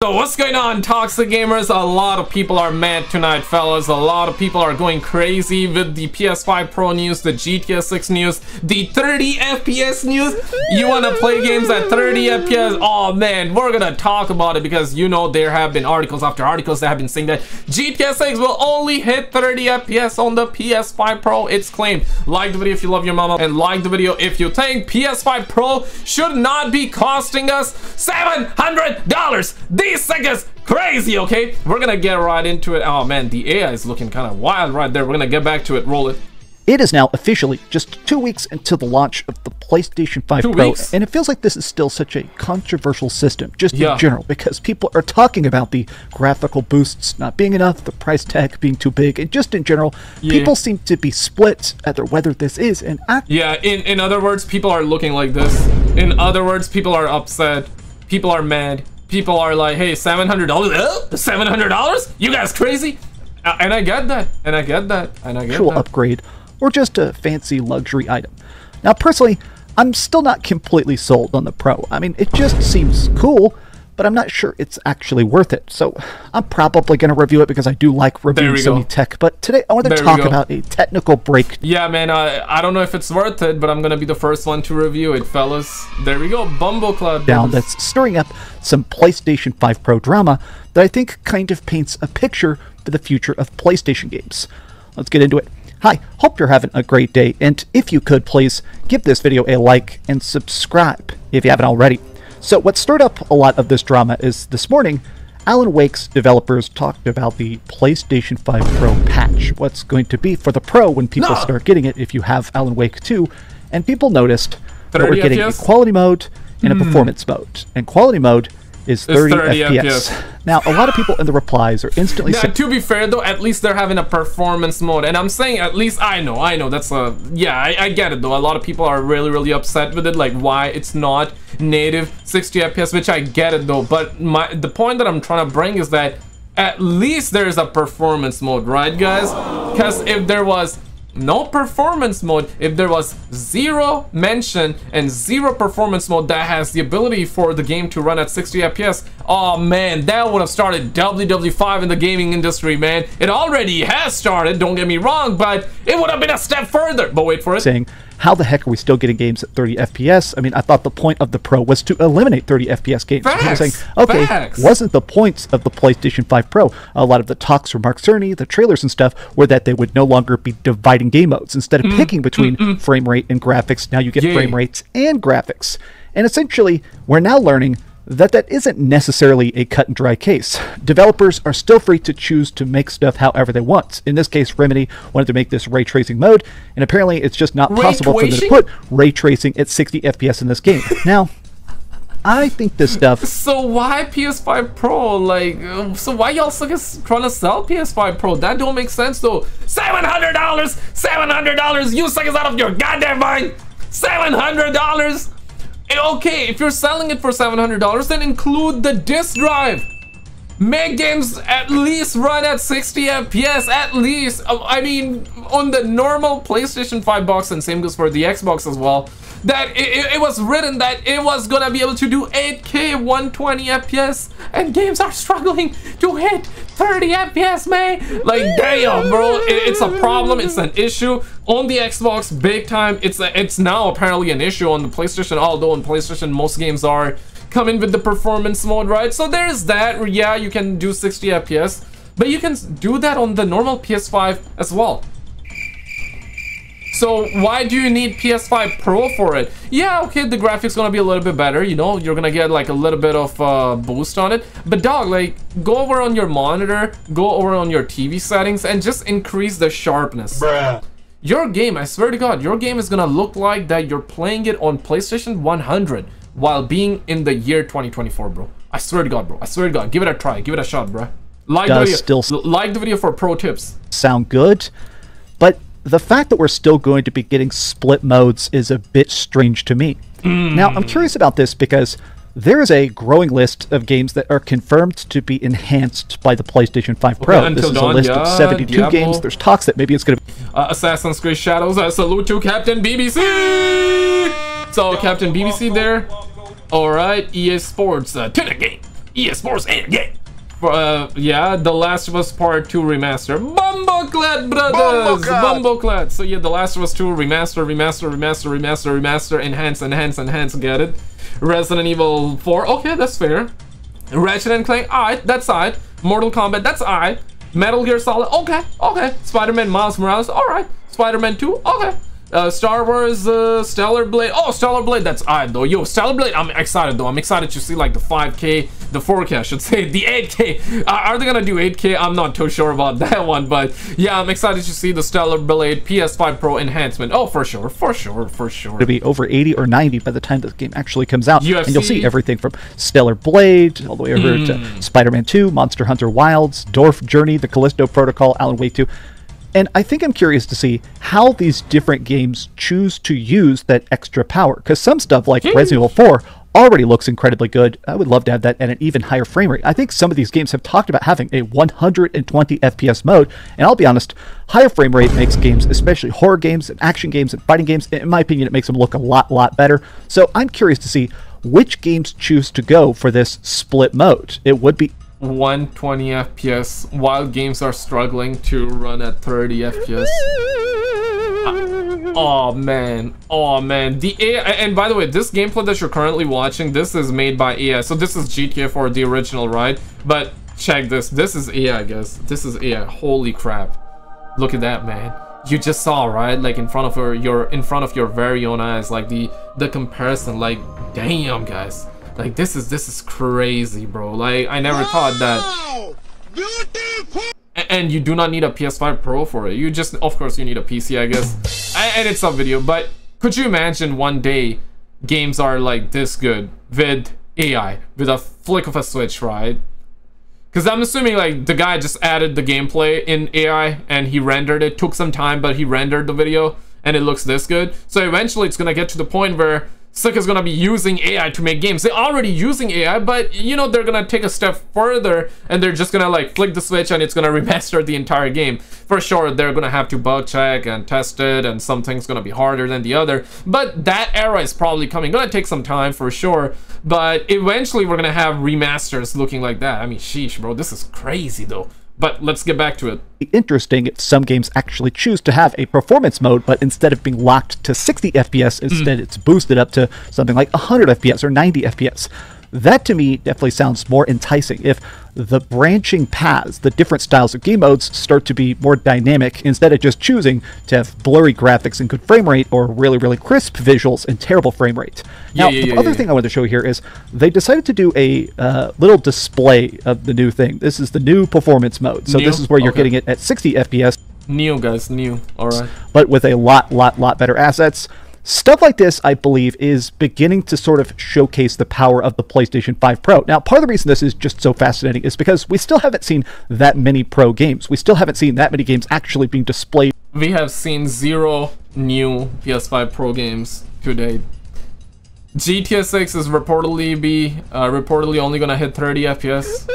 So what's going on, toxic gamers? A lot of people are mad tonight, fellas. A lot of people are going crazy with the PS5 Pro news, the GTA 6 news, the 30 FPS news. You want to play games at 30 FPS? Oh man, we're gonna talk about it because you know there have been articles after articles that have been saying that GTA 6 will only hit 30 FPS on the PS5 Pro. It's claimed. Like the video if you love your mama, and like the video if you think PS5 Pro should not be costing us $700. These seconds crazy. Okay, we're gonna get right into it. Oh man, the AI is looking kind of wild right there. We're gonna get back to it. Roll it. It is now officially just 2 weeks until the launch of the PlayStation 5 Pro, and it feels like this is still such a controversial system, just in general, because people are talking about the graphical boosts not being enough, the price tag being too big, and just in general, people seem to be split at their whether this is an act. In other words, people are looking like this. In other words, people are upset. People are mad. People are like, hey, $700? $700? You guys crazy? And I get that. And I get that. And I get that. Upgrade or just a fancy luxury item. Now, personally, I'm still not completely sold on the Pro. I mean, it just seems cool, but I'm not sure it's actually worth it. So I'm probably going to review it because I do like reviewing Sony tech. But today, I want to talk about a technical break. Yeah, man, I don't know if it's worth it, but I'm going to be the first one to review it, fellas. There we go, Bumbleclad. Down that's stirring up some PlayStation 5 Pro drama that I think kind of paints a picture for the future of PlayStation games. Let's get into it. Hi, hope you're having a great day. And if you could, please give this video a like and subscribe if you haven't already. So what stirred up a lot of this drama is this morning, Alan Wake's developers talked about the PlayStation 5 Pro patch, what's going to be for the Pro when people start getting it if you have Alan Wake 2, and people noticed that we're getting a quality mode and a performance mode, and quality mode is 30 FPS. Now, a lot of people in the replies are instantly saying... To be fair, though, at least they're having a performance mode. And I'm saying at least, I know, that's a... Yeah, I get it, though. A lot of people are really, really upset with it, like why it's not native 60 FPS, which I get it, though. But the point that I'm trying to bring is that at least there's a performance mode, right, guys? Because if there was no performance mode, if there was zero mention and zero performance mode that has the ability for the game to run at 60 fps, oh man, that would have started WW5 in the gaming industry, man. It already has started, don't get me wrong, but it would have been a step further. But wait for it. Saying, how the heck are we still getting games at 30 FPS? I mean, I thought the point of the Pro was to eliminate 30 FPS games. Facts, saying, okay, facts. Wasn't the point of the PlayStation 5 Pro? A lot of the talks from Mark Cerny, the trailers and stuff, were that they would no longer be dividing game modes. Instead of picking between frame rate and graphics, now you get frame rates and graphics. And essentially, we're now learning that isn't necessarily a cut and dry case. Developers are still free to choose to make stuff however they want. In this case, Remedy wanted to make this ray tracing mode, and apparently it's just not possible for them to put ray tracing at 60 FPS in this game. Now, I think this stuff... So why PS5 Pro? Like, so why y'all trying to sell PS5 Pro? That don't make sense, though. $700! $700! You suckers out of your goddamn mind! $700! Okay, if you're selling it for $700, then include the disk drive. Make games at least run at 60 FPS, at least. I mean, on the normal PlayStation 5 box, and same goes for the Xbox as well, that it was written that it was gonna be able to do 8K 120 FPS, and games are struggling to hit 30 FPS, man. Like, damn, bro, it's a problem, it's an issue. On the Xbox, big time, it's now apparently an issue on the PlayStation, although on PlayStation, most games are coming with the performance mode, right? So there's that. Yeah, you can do 60 FPS, but you can do that on the normal PS5 as well. So why do you need PS5 Pro for it? Yeah, okay, the graphics gonna be a little bit better, you know, you're gonna get like a little bit of boost on it. But dog, like, go over on your monitor, go over on your TV settings, and just increase the sharpness. Bruh. Your game, I swear to God, your game is gonna look like that you're playing it on PlayStation 100 while being in the year 2024, bro. I swear to God, bro. I swear to God. Give it a try. Give it a shot, bro. Like the video for pro tips. Sound good, but the fact that we're still going to be getting split modes is a bit strange to me. Now, I'm curious about this because there is a growing list of games that are confirmed to be enhanced by the PlayStation 5 Pro. Okay, this is a list of 72 games. There's talks that maybe it's going to be... Assassin's Creed Shadows. I salute to Captain BBC! So, Captain BBC there. Alright, EA Sports. To the game. PS4's end game. Yeah, The Last of Us Part 2 Remaster. Bumbleclad brothers! Bumbleclad! So yeah, The Last of Us 2 Remaster, enhance, get it? Resident Evil 4, okay, that's fair. Ratchet and Clank, alright, that's alright. Mortal Kombat, that's alright. Metal Gear Solid, okay, okay. Spider-Man Miles Morales, alright. Spider-Man 2, okay. Star Wars, Stellar Blade. Oh, Stellar Blade, that's alright though. Yo, Stellar Blade, I'm excited though. I'm excited to see like the 5K, the 4K, I should say, the 8K. Are they gonna do 8K? I'm not too sure about that one, but yeah, I'm excited to see the Stellar Blade PS5 Pro enhancement. Oh, for sure, for sure, for sure. It'll be over 80 or 90 by the time this game actually comes out. UFC. And you'll see everything from Stellar Blade all the way over to Spider-Man 2, Monster Hunter Wilds, Dorf Journey, The Callisto Protocol, Alan Wake 2. And I think I'm curious to see how these different games choose to use that extra power. Because some stuff like Resident Evil 4 already looks incredibly good. I would love to have that at an even higher frame rate. I think some of these games have talked about having a 120 FPS mode. And I'll be honest, higher frame rate makes games, especially horror games and action games and fighting games, in my opinion, it makes them look a lot better. So I'm curious to see which games choose to go for this split mode. It would be 120 FPS while games are struggling to run at 30 FPS. Oh man, oh man. The AI, and by the way, this gameplay that you're currently watching, this is made by AI. So this is GTA 4, the original, right? But check this, this is AI, guys. This is AI, holy crap. Look at that, man. You just saw, right? Like in front of your very own eyes, like the comparison, like damn, guys. Like this is crazy, bro. Like I never thought that. Beautiful. And you do not need a PS5 Pro for it. You just, of course, you need a PC, I guess. And it's a video, but could you imagine one day games are like this good with AI, with a flick of a switch, right? Because I'm assuming like the guy just added the gameplay in AI and he rendered it. Took some time, but he rendered the video and it looks this good. So eventually, it's gonna get to the point where Sega is gonna be using AI to make games. They're already using AI, but you know they're gonna take a step further and they're just gonna like flick the switch and it's gonna remaster the entire game. For sure, they're gonna have to bug check and test it, and something's gonna be harder than the other. But that era is probably coming. Gonna take some time for sure, but eventually we're gonna have remasters looking like that. I mean, sheesh, bro, this is crazy though. But let's get back to it. Interesting if some games actually choose to have a performance mode, but instead of being locked to 60 FPS, instead it's boosted up to something like 100 FPS or 90 FPS. That to me definitely sounds more enticing if the branching paths, the different styles of game modes start to be more dynamic instead of just choosing to have blurry graphics and good frame rate or really crisp visuals and terrible frame rate. Now, the other thing I wanted to show here is they decided to do a little display of the new thing. This is the new performance mode. So this is where you're getting it at 60 FPS. New, guys, new. All right. But with a lot better assets. Stuff like this, I believe, is beginning to sort of showcase the power of the PlayStation 5 Pro. Now, part of the reason this is just so fascinating is because we still haven't seen that many Pro games. We still haven't seen that many games actually being displayed. We have seen 0 new PS5 Pro games to date. GTA 6 is reportedly only gonna hit 30 FPS.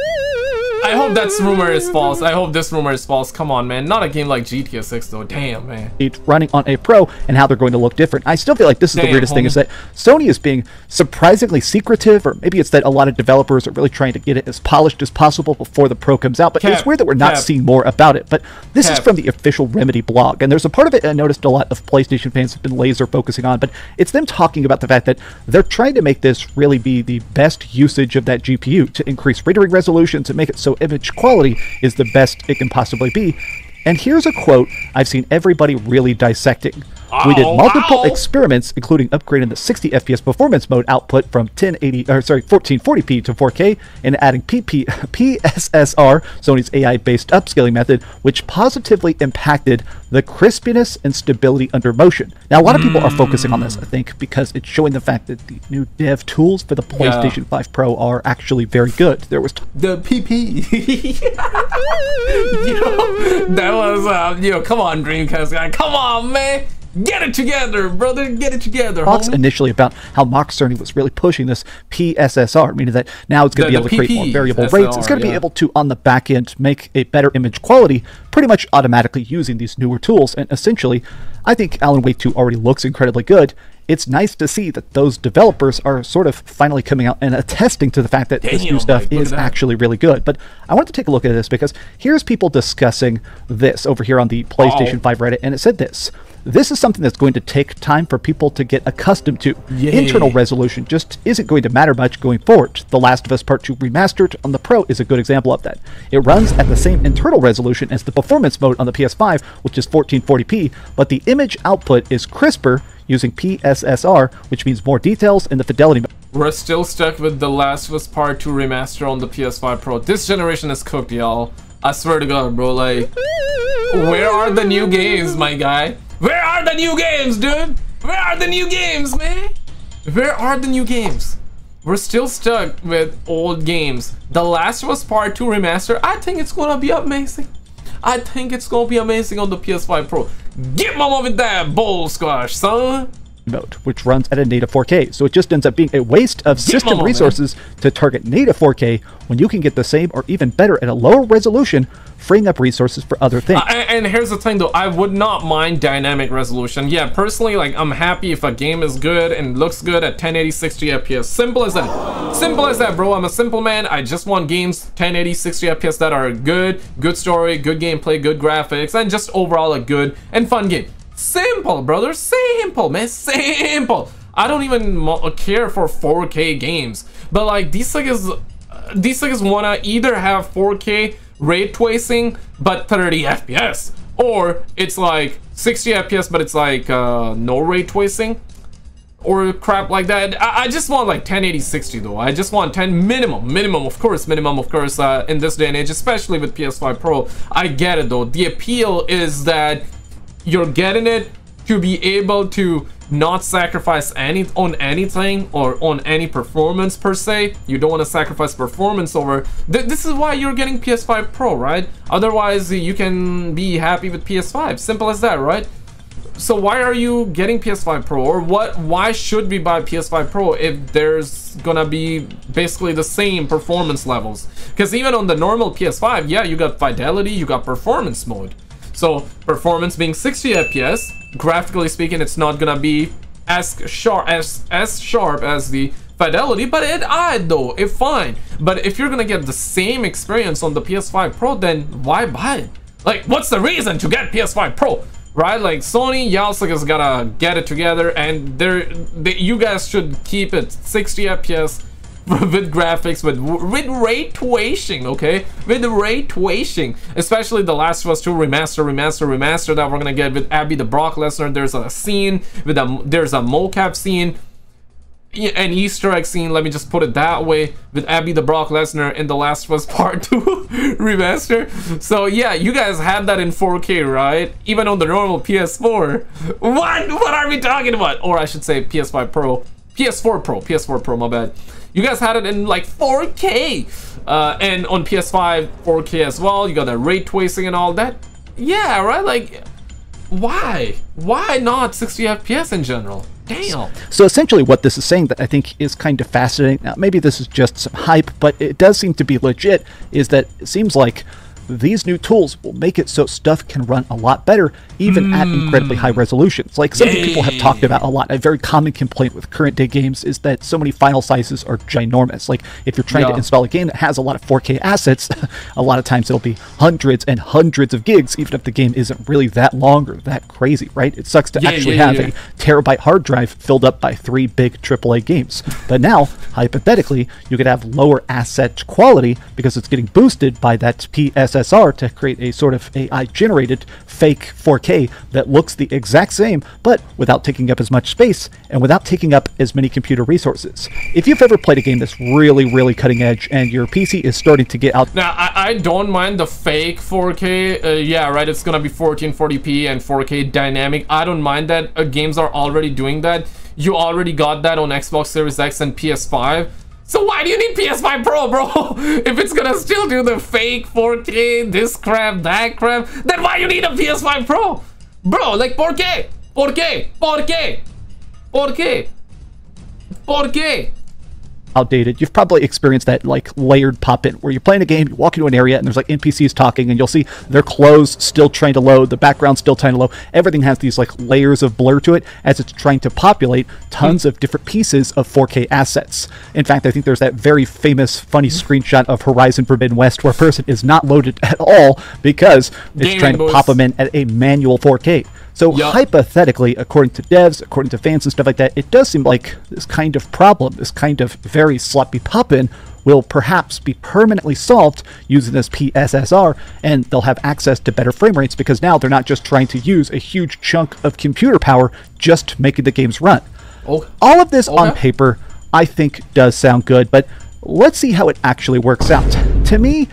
I hope that rumor is false. I hope this rumor is false. Come on, man. Not a game like GTA 6, though. Damn, man. It's running on a Pro and how they're going to look different. I still feel like this is the weirdest thing is that Sony is being surprisingly secretive, or maybe it's that a lot of developers are really trying to get it as polished as possible before the Pro comes out, but it's weird that we're not seeing more about it. But this is from the official Remedy blog, and there's a part of it I noticed a lot of PlayStation fans have been laser focusing on, but it's them talking about the fact that they're trying to make this really be the best usage of that GPU to increase rendering resolution, to make it so image quality is the best it can possibly be. And here's a quote I've seen everybody really dissecting. We did multiple experiments, including upgrading the 60 FPS performance mode output from 1440p to 4K and adding PSSR, Sony's AI-based upscaling method, which positively impacted the crispiness and stability under motion. Now, a lot of people are focusing on this, I think, because it's showing the fact that the new dev tools for the PlayStation 5 Pro are actually very good. There was the PP. Yo, that was, yo, come on, Dreamcast guy, come on, man. Get it together, brother. Get it together. Talks initially about how Mark Cerny was really pushing this PSSR, meaning that now it's going to be able to create more variable rates. It's going to be able to, on the back end, make a better image quality pretty much automatically using these newer tools. And essentially, I think Alan Wake 2 already looks incredibly good. it's nice to see that those developers are sort of finally coming out and attesting to the fact that this new stuff is actually really good. But I wanted to take a look at this because here's people discussing this over here on the PlayStation 5 Reddit, and it said this. This is something that's going to take time for people to get accustomed to. Yay. Internal resolution just isn't going to matter much going forward. The Last of Us Part 2 Remastered on the Pro is a good example of that. It runs at the same internal resolution as the performance mode on the PS5, which is 1440p, but the image output is crisper using PSSR, which means more details in the fidelity mode. We're still stuck with The Last of Us Part 2 Remaster on the PS5 Pro. This generation is cooked, y'all. I swear to God, bro, like, where are the new games, my guy? Where are the new games, dude? Where are the new games, man? Where are the new games? We're still stuck with old games. The Last of Us Part 2 Remaster, I think it's gonna be amazing. I think it's gonna be amazing on the PS5 Pro. Get mama with that bowl squash, son. Mode, which runs at a native 4K, so it just ends up being a waste of system resources to target native 4K when you can get the same or even better at a lower resolution, freeing up resources for other things. And here's the thing though, I would not mind dynamic resolution. Yeah, personally, like, I'm happy if a game is good and looks good at 1080 60 fps. Simple as that, bro. I'm a simple man. I just want games 1080 60 fps that are good story, good gameplay, good graphics, and just overall a good and fun game. Simple, brother. Simple, man. Simple. I don't even care for 4K games, but like these things wanna either have 4K ray tracing but 30 fps, or it's like 60 fps but it's like no ray tracing or crap like that. I just want like 1080 60 though. I just want 10 minimum of course in this day and age, especially with PS5 Pro. I get it though. The appeal is that you're getting it to be able to not sacrifice anything or on any performance per se. You don't want to sacrifice performance over. This is why you're getting PS5 Pro, right? Otherwise, you can be happy with PS5. Simple as that, right? So why are you getting PS5 Pro, or what? Why should we buy PS5 Pro if there's gonna be basically the same performance levels? Because even on the normal PS5, yeah, you got fidelity, you got performance mode. So performance being 60 fps, graphically speaking, it's not gonna be as sharp as the fidelity, but it odd though, it's fine. But if you're gonna get the same experience on the PS5 Pro, then why buy it? Like, what's the reason to get PS5 Pro, right? Like, Sony, y'all has gotta get it together, and you guys should keep it 60 fps with graphics, with ray tracing, okay? With ray tracing, especially The Last of Us 2 Remaster that we're gonna get with Abby the Brock Lesnar. There's a scene with there's a mocap scene, an Easter egg scene, let me just put it that way, with Abby the Brock Lesnar in The Last of Us Part 2 Remaster. So yeah, you guys have that in 4K, right? Even on the normal PS4. What are we talking about? Or I should say PS5 Pro. PS4 Pro, my bad. You guys had it in like 4K, and on PS5 4K as well. You got that ray tracing and all that. Yeah, right. Like, why not 60 FPS in general? Damn. So essentially what this is saying that I think is kind of fascinating. Now, maybe this is just some hype, but it does seem to be legit, is that it seems like these new tools will make it so stuff can run a lot better, even at incredibly high resolutions. Like, something people have talked about a lot, a very common complaint with current day games is that so many file sizes are ginormous. Like, if you're trying to install a game that has a lot of 4K assets, a lot of times it'll be hundreds and hundreds of gigs, even if the game isn't really that long or that crazy, right? It sucks to actually have a terabyte hard drive filled up by 3 big AAA games. But now, hypothetically, you could have lower asset quality because it's getting boosted by that PSSR to create a sort of AI generated fake 4K that looks the exact same, but without taking up as much space and without taking up as many computer resources. If you've ever played a game that's really, really cutting edge and your PC is starting to get out. Now, I don't mind the fake 4K. Yeah, right. It's going to be 1440p and 4K dynamic. I don't mind that. Games are already doing that. You already got that on Xbox Series X and PS5. So why do you need PS5 Pro, bro? If it's gonna still do the fake 4K, this crap, that crap, then why you need a PS5 Pro? Bro, like 4K. outdated. You've probably experienced that like layered pop-in where you're playing a game, you walk into an area and there's like NPCs talking and you'll see their clothes still trying to load, the background still trying to load. Everything has these like layers of blur to it as it's trying to populate tons of different pieces of 4K assets. In fact, I think there's that very famous funny screenshot of Horizon Forbidden West where a person is not loaded at all because it's trying to pop them in at a manual 4K. So hypothetically, according to devs, according to fans and stuff like that, it does seem like this kind of problem, this kind of very sloppy pop-in, will perhaps be permanently solved using this PSSR, and they'll have access to better frame rates because now they're not just trying to use a huge chunk of computer power just making the games run. Okay. All of this on paper, I think, does sound good, but let's see how it actually works out. To me,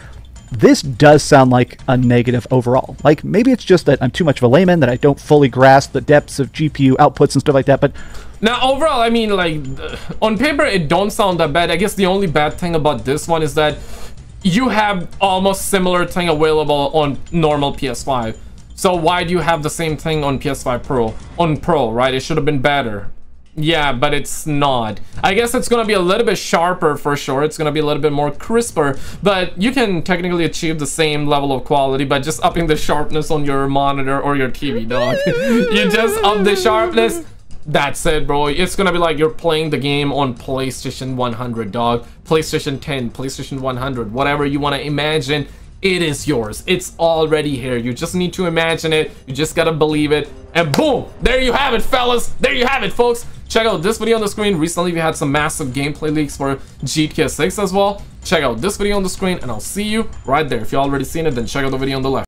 this does sound like a negative overall. Like, maybe it's just that I'm too much of a layman, that I don't fully grasp the depths of GPU outputs and stuff like that, but... Now, overall, I mean, like, on paper, it don't sound that bad. I guess the only bad thing about this one is that you have almost similar thing available on normal PS5. So why do you have the same thing on PS5 Pro? On Pro, right? It should have been better. Yeah, but it's not. I guess it's gonna be a little bit sharper for sure. It's gonna be a little bit more crisper, but you can technically achieve the same level of quality by just upping the sharpness on your monitor or your TV, dog. You just up the sharpness. That's it, bro. It's gonna be like you're playing the game on PlayStation 100, dog. PlayStation 10, PlayStation 100, whatever you want to imagine. It is yours. It's already here. You just need to imagine it. You just gotta believe it. And boom! There you have it, fellas. There you have it, folks. Check out this video on the screen. Recently, we had some massive gameplay leaks for GTA 6 as well. Check out this video on the screen, and I'll see you right there. If you already seen it, then check out the video on the left.